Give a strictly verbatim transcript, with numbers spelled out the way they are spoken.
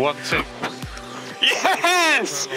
one, two. Yes!